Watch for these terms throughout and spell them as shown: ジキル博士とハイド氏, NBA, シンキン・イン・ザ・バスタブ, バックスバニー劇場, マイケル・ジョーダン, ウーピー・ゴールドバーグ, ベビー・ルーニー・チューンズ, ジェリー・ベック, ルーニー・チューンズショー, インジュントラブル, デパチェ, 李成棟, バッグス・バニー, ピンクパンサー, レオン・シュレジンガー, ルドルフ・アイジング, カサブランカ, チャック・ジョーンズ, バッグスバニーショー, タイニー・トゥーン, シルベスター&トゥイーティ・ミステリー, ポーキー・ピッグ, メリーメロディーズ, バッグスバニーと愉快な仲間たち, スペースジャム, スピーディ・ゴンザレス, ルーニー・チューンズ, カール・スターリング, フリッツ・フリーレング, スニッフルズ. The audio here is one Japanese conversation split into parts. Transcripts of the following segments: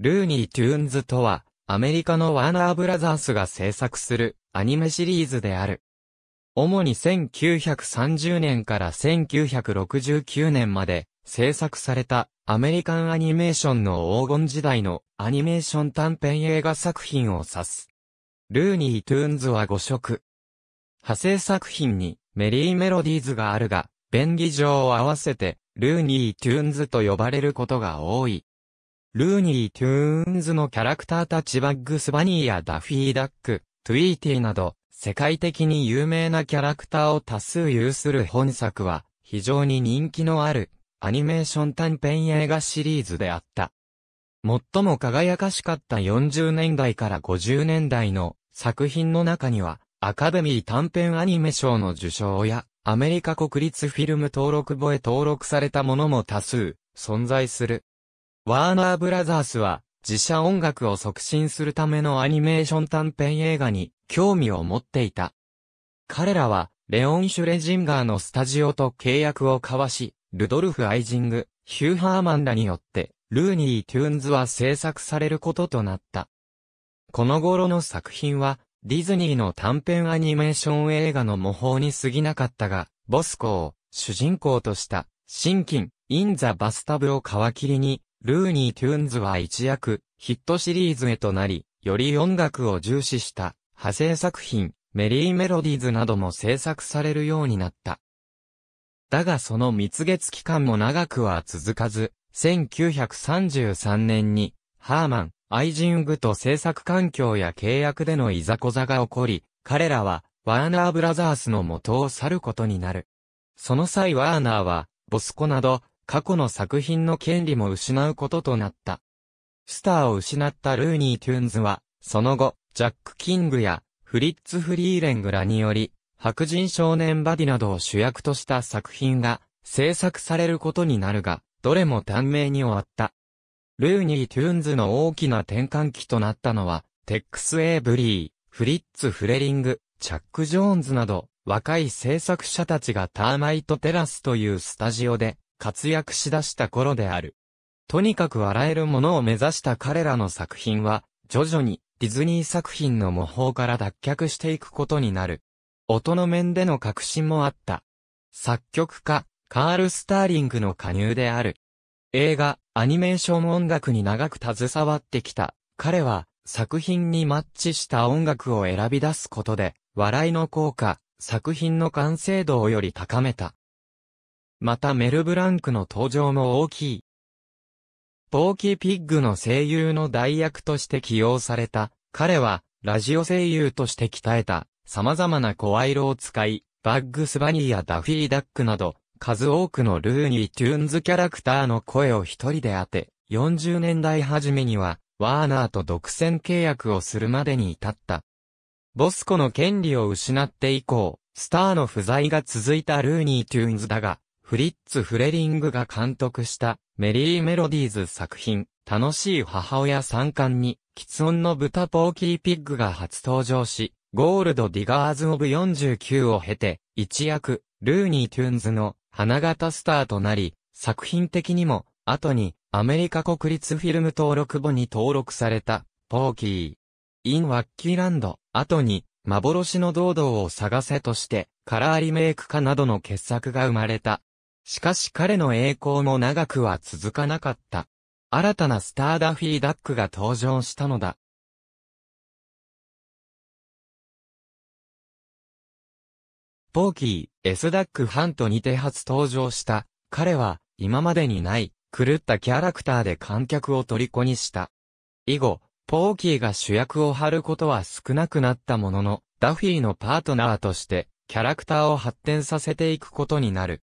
ルーニー・チューンズとは、アメリカのワーナーブラザースが制作するアニメシリーズである。主に1930年から1969年まで制作されたアメリカンアニメーションの黄金時代のアニメーション短編映画作品を指す。ルーニー・チューンズは5色。派生作品にメリーメロディーズがあるが、便宜上合わせてルーニー・チューンズと呼ばれることが多い。ルーニー・チューンズのキャラクターたちバッグス・バニーやダフィー・ダック、トゥイーティーなど世界的に有名なキャラクターを多数有する本作は非常に人気のあるアニメーション短編映画シリーズであった。最も輝かしかった40年代から50年代の作品の中にはアカデミー短編アニメ賞の受賞やアメリカ国立フィルム登録簿へ登録されたものも多数存在する。ワーナーブラザースは自社音楽を促進するためのアニメーション短編映画に興味を持っていた。彼らはレオン・シュレジンガーのスタジオと契約を交わし、ルドルフ・アイジング、ヒュー・ハーマンらによってルーニー・チューンズは制作されることとなった。この頃の作品はディズニーの短編アニメーション映画の模倣に過ぎなかったが、ボスコを主人公としたシンキン・イン・ザ・バスタブを皮切りに、ルーニー・チューンズは一躍ヒットシリーズへとなり、より音楽を重視した派生作品、メリー・メロディーズなども制作されるようになった。だがその蜜月期間も長くは続かず、1933年にハーマン、アイジングと制作環境や契約でのいざこざが起こり、彼らはワーナーブラザースの元を去ることになる。その際ワーナーは、ボスコなど、過去の作品の権利も失うこととなった。スターを失ったルーニー・チューンズは、その後、ジャック・キングやフリッツ・フリーレングらにより、白人少年バディなどを主役とした作品が制作されることになるが、どれも短命に終わった。ルーニー・チューンズの大きな転換期となったのは、テックス・エイブリー、フリッツ・フレリング、チャック・ジョーンズなど、若い制作者たちがターマイト・テラスというスタジオで、活躍しだした頃である。とにかくあらゆるものを目指した彼らの作品は、徐々にディズニー作品の模倣から脱却していくことになる。音の面での革新もあった。作曲家、カール・スターリングの加入である。映画、アニメーション音楽に長く携わってきた。彼は作品にマッチした音楽を選び出すことで、笑いの効果、作品の完成度をより高めた。またメル・ブランクの登場も大きい。ポーキー・ピッグの声優の代役として起用された。彼はラジオ声優として鍛えた様々な声色を使い、バッグス・バニーやダフィー・ダックなど数多くのルーニー・チューンズキャラクターの声を一人で当て、40年代初めにはワーナーと独占契約をするまでに至った。ボスコの権利を失って以降、スターの不在が続いたルーニー・チューンズだが、フリッツ・フレリングが監督したメリー・メロディーズ作品楽しい母親3巻に既存の豚ポーキー・ピッグが初登場し、ゴールド・ディガーズ・オブ49を経て一躍ルーニー・チューンズの花形スターとなり、作品的にも後にアメリカ国立フィルム登録簿に登録されたポーキー・イン・ワッキーランド、後に幻の堂々を探せとしてカラーリメイク化などの傑作が生まれた。しかし彼の栄光も長くは続かなかった。新たなスターダフィー・ダックが登場したのだ。ポーキー、S・ダック・ハントにて初登場した。彼は今までにない狂ったキャラクターで観客を虜にした。以後、ポーキーが主役を張ることは少なくなったものの、ダフィーのパートナーとしてキャラクターを発展させていくことになる。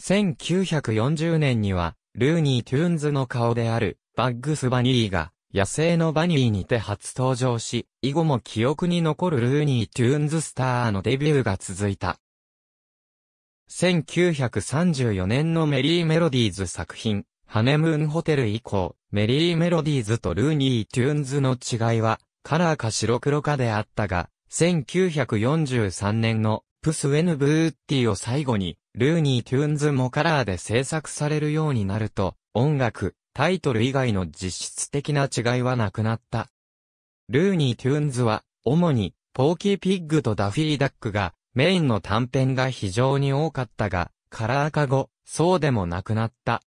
1940年には、ルーニー・チューンズの顔である、バッグス・バニーが、野生のバニーにて初登場し、以後も記憶に残るルーニー・チューンズスターのデビューが続いた。1934年のメリー・メロディーズ作品、ハネムーン・ホテル以降、メリー・メロディーズとルーニー・チューンズの違いは、カラーか白黒かであったが、1943年の、プス・ウェヌ・ブーッティを最後に、ルーニー・チューンズもカラーで制作されるようになると、音楽、タイトル以外の実質的な違いはなくなった。ルーニー・チューンズは、主に、ポーキー・ピッグとダフィー・ダックが、メインの短編が非常に多かったが、カラー化後、そうでもなくなった。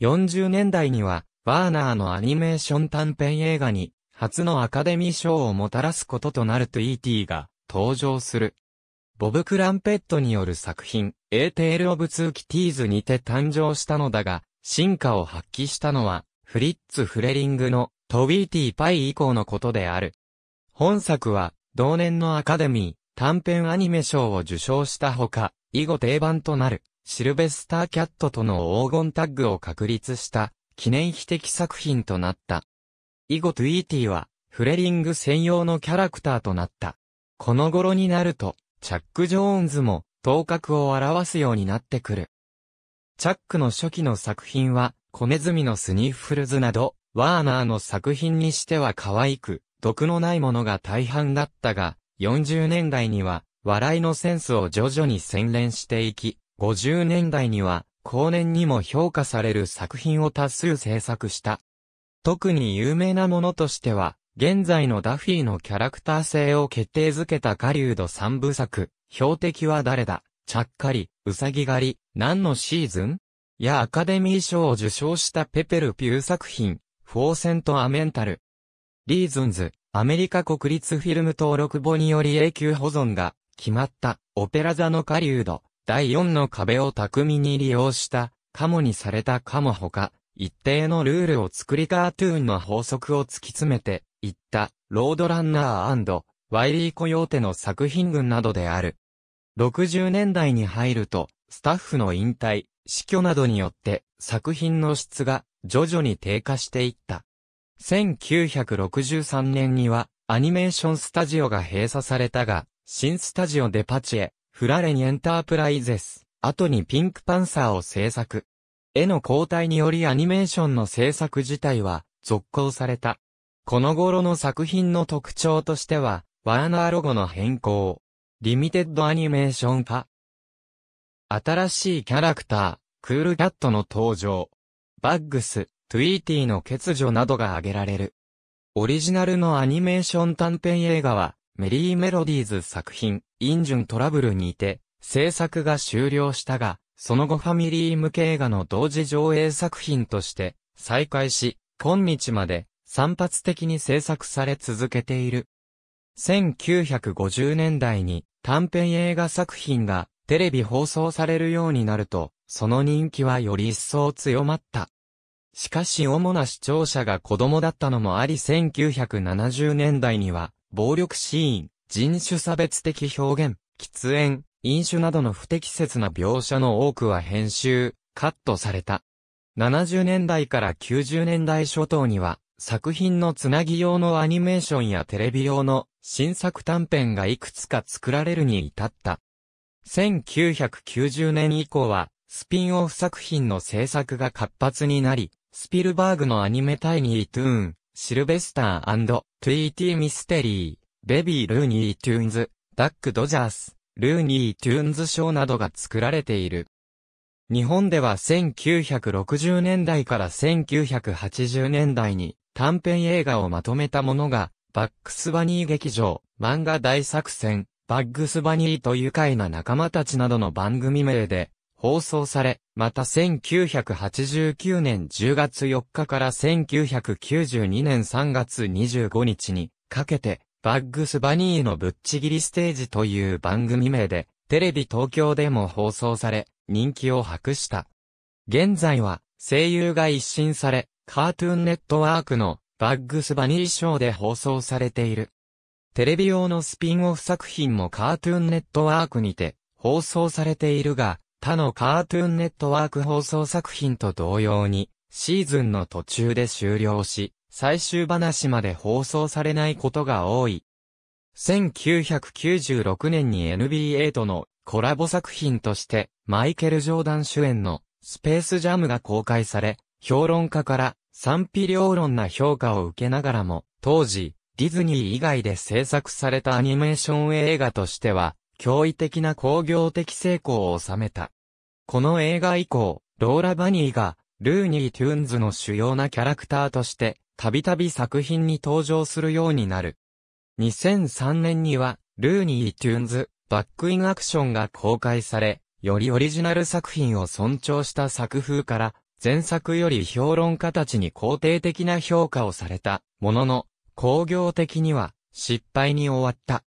40年代には、ワーナーのアニメーション短編映画に、初のアカデミー賞をもたらすこととなるE.T. が登場する。ボブ・クランペットによる作品、A Tale of Two Citiesにて誕生したのだが、進化を発揮したのは、フリッツ・フレリングのトウィーティー・パイ以降のことである。本作は、同年のアカデミー、短編アニメ賞を受賞したほか、以後定番となる、シルベスター・キャットとの黄金タッグを確立した、記念碑的作品となった。以後トゥイーティは、フレリング専用のキャラクターとなった。この頃になると、チャック・ジョーンズも、頭角を表すようになってくる。チャックの初期の作品は、小ネズミのスニッフルズなど、ワーナーの作品にしては可愛く、毒のないものが大半だったが、40年代には、笑いのセンスを徐々に洗練していき、50年代には、後年にも評価される作品を多数制作した。特に有名なものとしては、現在のダフィーのキャラクター性を決定づけた狩人3部作、標的は誰だ、ちゃっかり、うさぎ狩り、何のシーズンやアカデミー賞を受賞したペペル・ピュー作品、フォーセント・アメンタル。リーズンズ、アメリカ国立フィルム登録簿により永久保存が決まった、オペラ座の狩人、第4の壁を巧みに利用した、カモにされたカモほか、一定のルールを作りカートゥーンの法則を突き詰めていった、ロードランナー&ワイリー・コヨーテの作品群などである。60年代に入ると、スタッフの引退、死去などによって、作品の質が徐々に低下していった。1963年には、アニメーションスタジオが閉鎖されたが、新スタジオデパチェ、フラレンエンタープライゼス、後にピンクパンサーを制作。絵の交代によりアニメーションの制作自体は、続行された。この頃の作品の特徴としては、ワーナーロゴの変更。リミテッドアニメーション化。新しいキャラクター、クールキャットの登場。バッグス、トゥイーティの欠如などが挙げられる。オリジナルのアニメーション短編映画は、メリーメロディーズ作品、インジュントラブルにて、制作が終了したが、その後ファミリー向け映画の同時上映作品として、再開し、今日まで、散発的に制作され続けている。1950年代に、短編映画作品がテレビ放送されるようになると、その人気はより一層強まった。しかし主な視聴者が子供だったのもあり1970年代には、暴力シーン、人種差別的表現、喫煙、飲酒などの不適切な描写の多くは編集、カットされた。70年代から90年代初頭には、作品のつなぎ用のアニメーションやテレビ用の新作短編がいくつか作られるに至った。1990年以降はスピンオフ作品の制作が活発になり、スピルバーグのアニメタイニー・トゥーン、シルベスター&トゥイーティ・ミステリー、ベビー・ルーニー・チューンズ、ダック・ドジャース、ルーニー・チューンズショーなどが作られている。日本では1960年代から1980年代に、短編映画をまとめたものが、バックスバニー劇場、漫画大作戦、バッグスバニーと愉快な仲間たちなどの番組名で放送され、また1989年10月4日から1992年3月25日にかけて、バッグスバニーのぶっちぎりステージという番組名で、テレビ東京でも放送され、人気を博した。現在は声優が一新され、カートゥーンネットワークのバッグスバニーショーで放送されている。テレビ用のスピンオフ作品もカートゥーンネットワークにて放送されているが、他のカートゥーンネットワーク放送作品と同様にシーズンの途中で終了し、最終話まで放送されないことが多い。1996年に NBA とのコラボ作品としてマイケル・ジョーダン主演のスペースジャムが公開され、評論家から賛否両論な評価を受けながらも、当時、ディズニー以外で制作されたアニメーション映画としては、驚異的な興行的成功を収めた。この映画以降、ローラ・バニーがルーニー・チューンズの主要なキャラクターとして、たびたび作品に登場するようになる。2003年には、ルーニー・チューンズ、バック・イン・アクションが公開され、よりオリジナル作品を尊重した作風から、前作より評論家たちに肯定的な評価をされた、ものの、興行的には、失敗に終わった。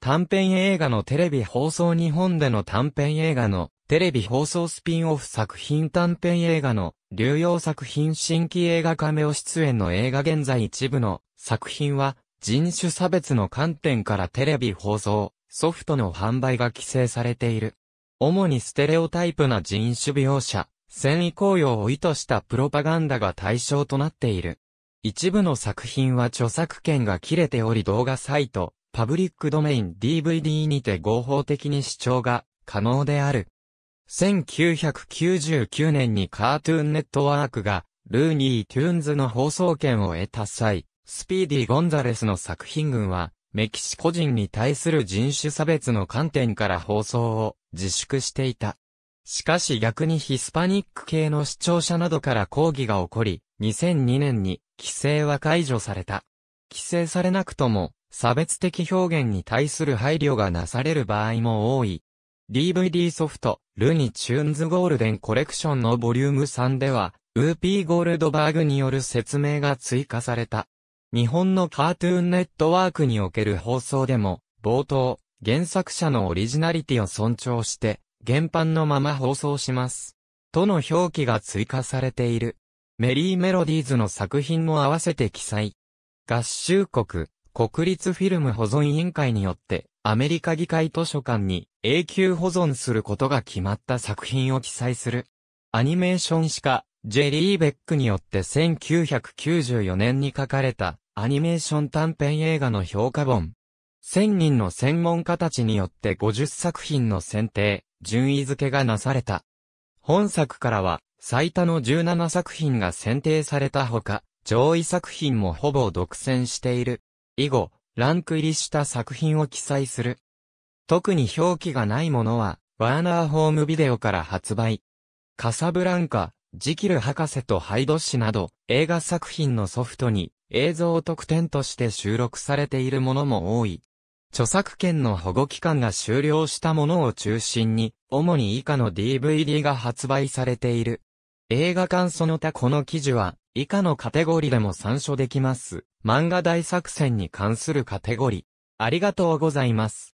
短編映画のテレビ放送日本での短編映画のテレビ放送スピンオフ作品短編映画の流用作品新規映画カメオ出演の映画現在一部の作品は人種差別の観点からテレビ放送、ソフトの販売が規制されている。主にステレオタイプな人種描写、戦意高揚を意図したプロパガンダが対象となっている。一部の作品は著作権が切れており動画サイト、パブリックドメイン DVD にて合法的に視聴が可能である。1999年にカートゥーンネットワークがルーニー・チューンズの放送権を得た際、スピーディ・ゴンザレスの作品群はメキシコ人に対する人種差別の観点から放送を自粛していた。しかし逆にヒスパニック系の視聴者などから抗議が起こり、2002年に規制は解除された。規制されなくとも、差別的表現に対する配慮がなされる場合も多い。DVD ソフト、ルーニー・チューンズゴールデンコレクションのボリューム3では、ウーピー・ゴールドバーグによる説明が追加された。日本のカートゥーンネットワークにおける放送でも、冒頭、原作者のオリジナリティを尊重して、原版のまま放送します。との表記が追加されている。メリー・メロディーズの作品も合わせて記載。合衆国。国立フィルム保存委員会によってアメリカ議会図書館に永久保存することが決まった作品を記載する。アニメーション史家、ジェリー・ベックによって1994年に書かれたアニメーション短編映画の評価本。1000人の専門家たちによって50作品の選定、順位付けがなされた。本作からは最多の17作品が選定されたほか、上位作品もほぼ独占している。以後、ランク入りした作品を記載する。特に表記がないものは、ワーナーホームビデオから発売。カサブランカ、ジキル博士とハイド氏など、映画作品のソフトに映像特典として収録されているものも多い。著作権の保護期間が終了したものを中心に、主に以下の DVD が発売されている。映画館その他この記事は、以下のカテゴリーでも参照できます。漫画大作戦に関するカテゴリー。ありがとうございます。